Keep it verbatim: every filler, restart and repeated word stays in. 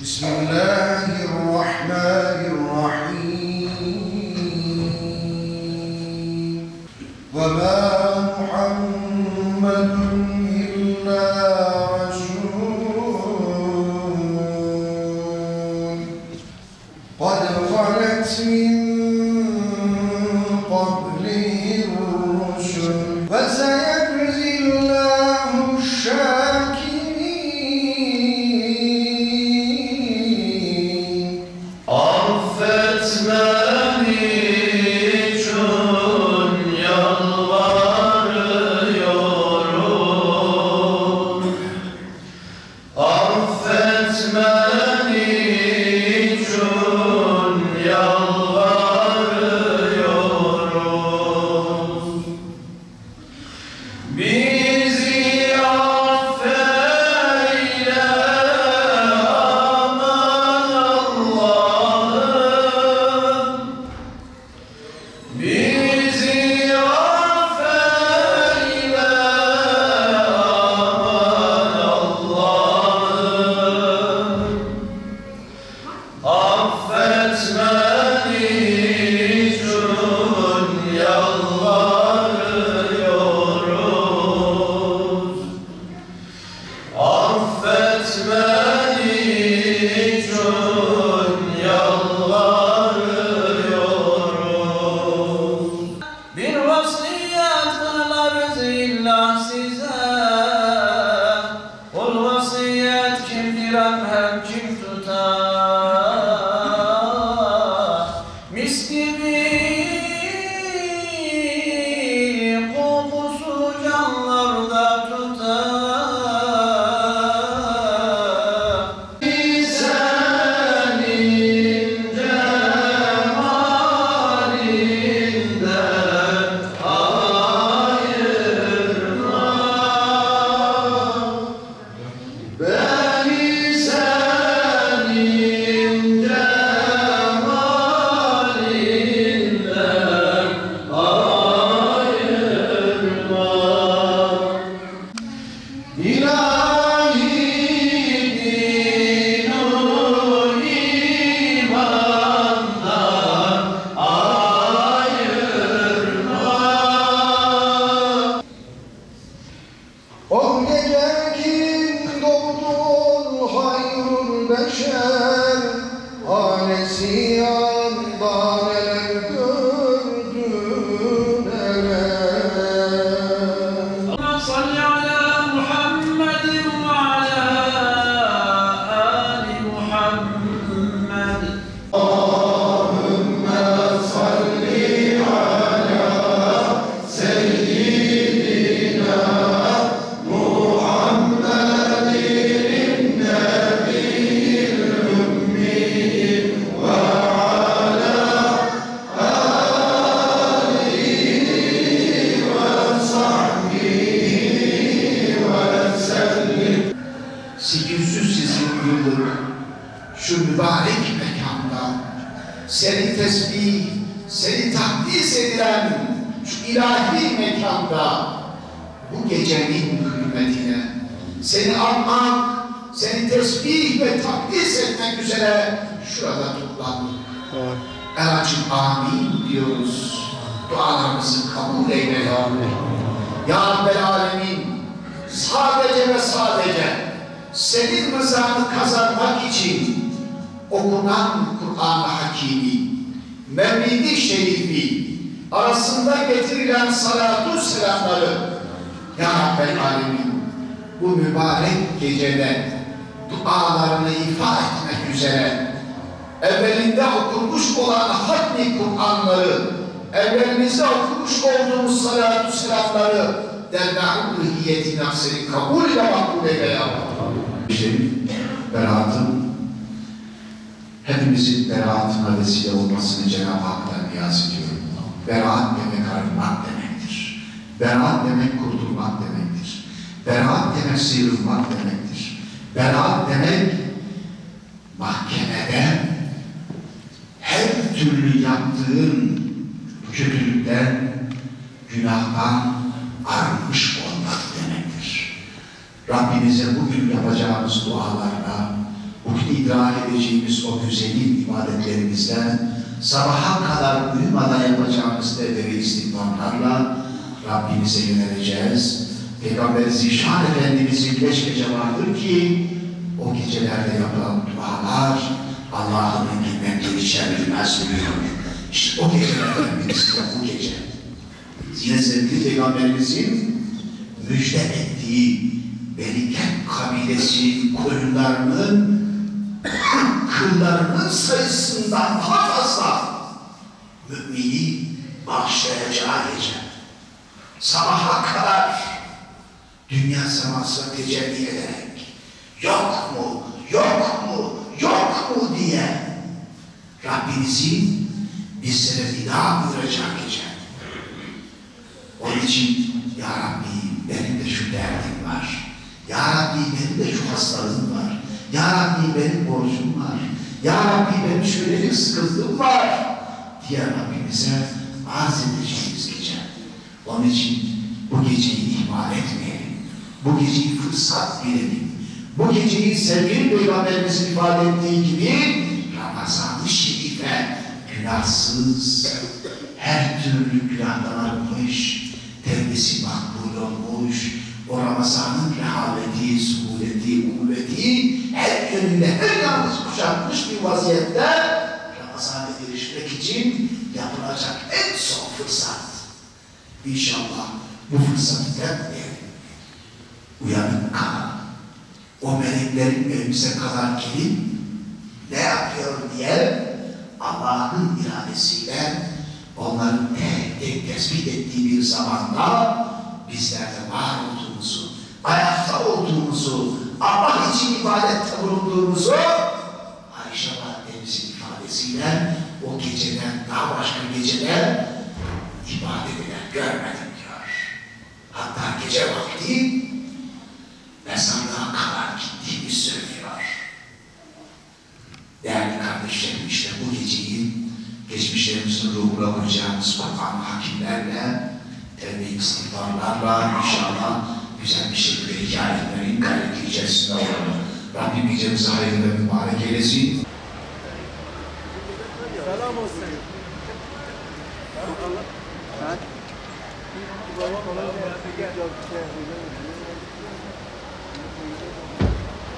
Bismillahirrahmanirrahim. Ve ma Muhammedun illa Rasul. Kad halet min qablihi rusul. Ve seyeczillahu şakirin. Affetme seni tesbih, seni takdis edilen şu ilahi mekanda bu gecenin hürmetine seni anmak, seni tesbih ve takdis etmek üzere şurada toplandık. Evet. Elacım amin diyoruz. Dualarımızı kabul eyle ya Rabbi. Ya Rabbel Alemin, sadece ve sadece senin rızanı kazanmak için okunan Kur'an-ı Hakimi, Mevlid-i Şerifi, arasında getirilen salatu selamları Ya Rabbel Alemin, bu mübarek gecede dualarını ifa etmek üzere evvelinde okunmuş olan hatmi Kur'anları, evvelimizde okunmuş olduğumuz salatu selamları dergâh-ı ruhiyeti nafsini kabul ile makbul eyle ya Rabbi. Şerif, beraatın hepimizin beraatına vesile olmasını Cenab-ı Hak'tan niyaz ediyorum. Beraat demek arınmak demektir. Beraat demek kurtulmak demektir. Beraat demek sıyrılmak demektir. Beraat demek mahkemede her türlü yaptığın kötülükten, günahdan arınmış olmak demektir. Rabbimize bugün yapacağımız dualarla, bu idare edeceğimiz o güzelim ibadetlerimizden sabaha kadar uyumadan yapacağımız tevbe ve istiğfarlarla Rabbimize yöneleceğiz. Peygamber Zişan Efendimiz'in beş gece vardır ki o gecelerde yapılan dualar Allah'ın hikmetini içermez buyuruyor. İşte o gecelerden birisi de bu gece. Yine sevgili Peygamberimizin müjde ettiği Beriket kabilesi koyunlarının kıllarının sayısından daha fazla mümini bağışlayacağı gece. Sabaha kadar dünya semasına tecelli ederek yok mu, yok mu, yok mu diye Rabbinizin bizlere fida buyuracak gece. Onun için ya Rabbi benim de şu derdim var. Ya Rabbi benim de şu hastalığım var. Ya Rabbi benim borcum var. Ya Rabbi benim şöyle bir sıkıntım var diye Rabbimize arz edeceğimiz gece. Onun için bu geceyi ihmal etmeyelim. Bu geceyi fırsat bilelim. Bu geceyi sevgili Peygamberimizin ifade ettiği gibi Ramazan-ı Şerif'e günahsız, her türlü günahdan arınmış, tevbesi makbul olmuş, o Ramazan'ın rehaveti, suhuleti, umuveti her yönüyle her yalnız kuşatmış bir vaziyette Ramazan'a girişmek için yapılacak en son fırsat. İnşallah bu fırsatı vermeyelim. Uyanıp kalan, o meleklerin evimize kadar gelip ne yapıyor diye Allah'ın iradesiyle onların tek tek tespit ettiği bir zamanda bizlerde var olduğumuzu, ayakta olduğumuzu, Allah için ibadette bulunduğumuzu Ayşe Validemizin ifadesiyle o geceden daha başka geceden ibadet eden görmedim diyor. Hatta gece vakti mezarlığa kadar gittiğini söylüyor. Değerli kardeşlerim, işte bu geceyi geçmişlerimizin ruhuna koyacağımız Kur'an hakimlerle, tevbe-i istiğfarlarla inşallah güzel bir şekilde hikayelerin gayret içerisinde olalım. Rabbim gecemize hayırlı ve mübarek eylesin. Selam olsun. Selam olsun.